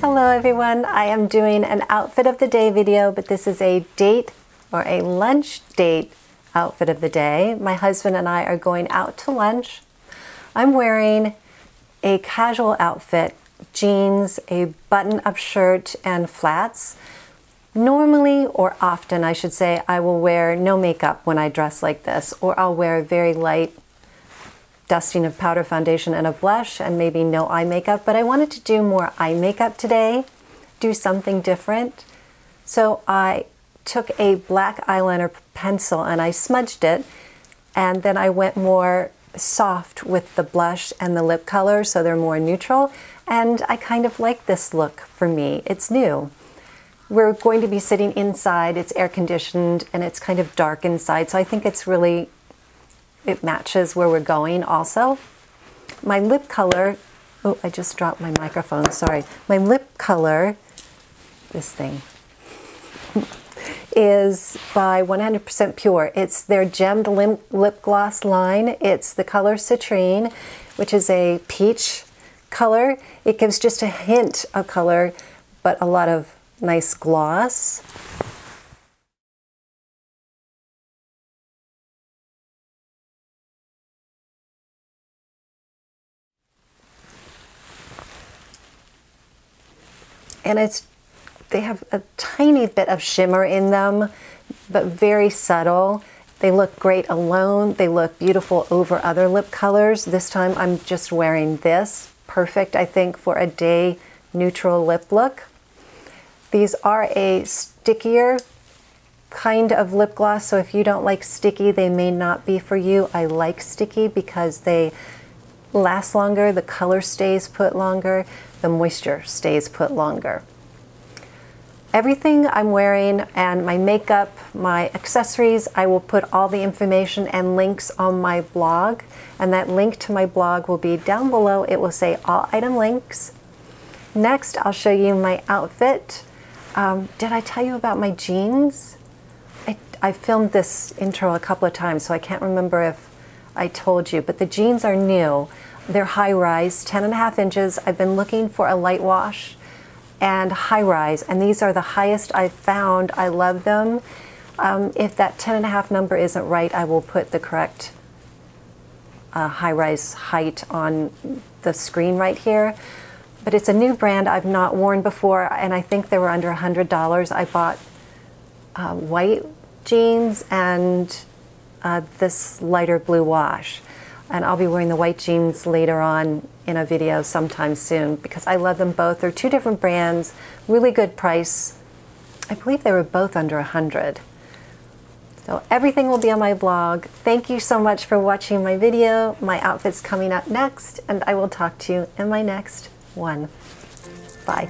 Hello everyone, I am doing an outfit of the day video, but this is a date or a lunch date outfit of the day. My husband and I are going out to lunch. I'm wearing a casual outfit, jeans, a button-up shirt, and flats. Normally, or often I should say, I will wear no makeup when I dress like this, or I'll wear a very light dusting of powder foundation and a blush and maybe no eye makeup, but I wanted to do more eye makeup today, do something different. So I took a black eyeliner pencil and I smudged it, and then I went more soft with the blush and the lip color so they're more neutral, and I kind of like this look for me. It's new. We're going to be sitting inside, it's air conditioned and it's kind of dark inside, so I think it's really, it matches where we're going also. My lip color, oh, I just dropped my microphone, sorry. My lip color, this thing, is by 100% Pure. It's their gemmed lip gloss line. It's the color Citrine, which is a peach color. It gives just a hint of color, but a lot of nice gloss. And they have a tiny bit of shimmer in them, but very subtle. They look great alone. They look beautiful over other lip colors. This time I'm just wearing this. Perfect, I think, for a day neutral lip look. These are a stickier kind of lip gloss, so if you don't like sticky, they may not be for you. I like sticky because they last longer, the color stays put longer, the moisture stays put longer. Everything I'm wearing and my makeup, my accessories, I will put all the information and links on my blog, and that link to my blog will be down below. It will say all item links. Next, I'll show you my outfit. Did I tell you about my jeans? I filmed this intro a couple of times, so I can't remember if I told you, but the jeans are new. They're high rise, 10.5 inches. I've been looking for a light wash and high rise, and these are the highest I've found. I love them. If that 10.5 number isn't right, I will put the correct high rise height on the screen right here. But it's a new brand I've not worn before, and I think they were under $100. I bought white jeans and this lighter blue wash, and I'll be wearing the white jeans later on in a video sometime soon because I love them both. They're two different brands, really good price. I believe they were both under $100. So everything will be on my blog. Thank you so much for watching my video. My outfit's coming up next, and I will talk to you in my next one. Bye.